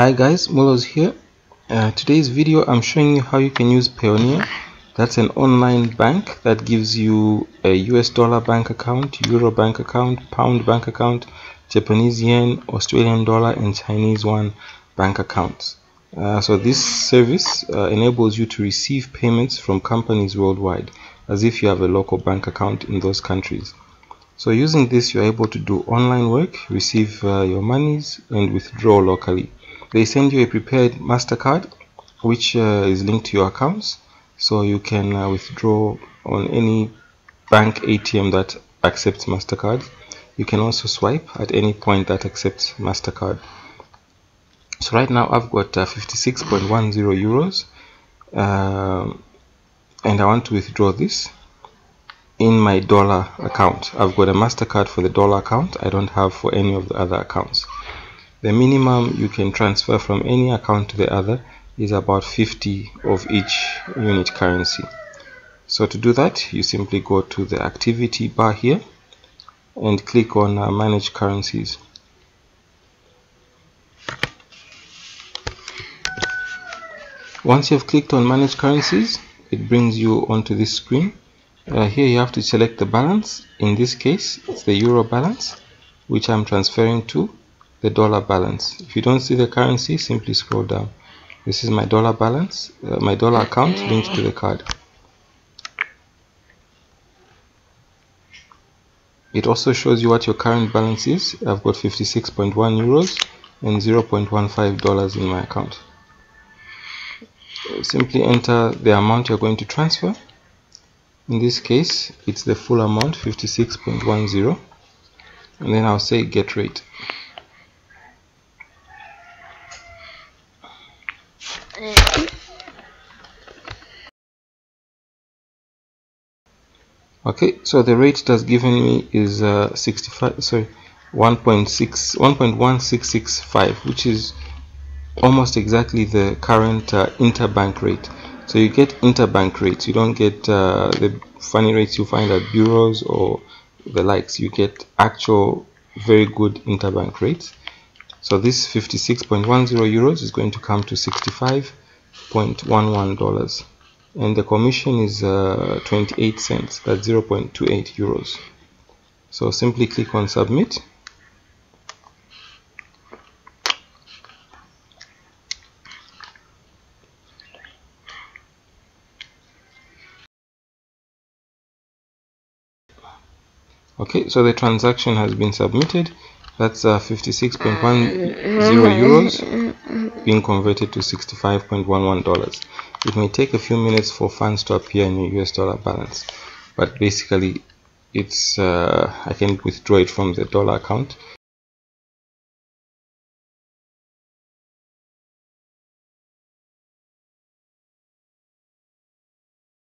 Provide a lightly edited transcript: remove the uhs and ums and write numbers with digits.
Hi guys, Molos here. Today's video I'm showing you how you can use Payoneer. That's an online bank that gives you a US dollar bank account, Euro bank account, Pound bank account, Japanese yen, Australian dollar and Chinese yuan bank accounts. So this service enables you to receive payments from companies worldwide as if you have a local bank account in those countries. So using this, you're able to do online work, receive your monies and withdraw locally. They send you a prepared MasterCard which is linked to your accounts, so you can withdraw on any bank ATM that accepts MasterCard. You can also swipe at any point that accepts MasterCard. So right now I've got 56.10 euros and I want to withdraw this in my dollar account. I've got a MasterCard for the dollar account. I don't have for any of the other accounts. The minimum you can transfer from any account to the other is about 50 of each unit currency. So to do that, you simply go to the activity bar here and click on manage currencies. Once you've clicked on manage currencies, it brings you onto this screen. Here you have to select the balance. In this case, it's the Euro balance, which I'm transferring to the dollar balance. If you don't see the currency, simply scroll down. This is my dollar balance, my dollar account linked to the card. It also shows you what your current balance is. I've got 56.1 euros and $0.15 in my account. Simply enter the amount you're going to transfer. In this case, it's the full amount, 56.10, and then I'll say get rate. Okay, so the rate that's given me is 1.1665, which is almost exactly the current interbank rate. So you get interbank rates. You don't get the funny rates you find at bureaus or the likes. You get actual very good interbank rates. So this 56.10 euros is going to come to $65.11, and the commission is 28 cents. That's 0.28 euros. So simply click on submit. Okay, so the transaction has been submitted. That's 56.10 euros being converted to $65.11. It may take a few minutes for funds to appear in your US dollar balance, but basically, it's I can withdraw it from the dollar account.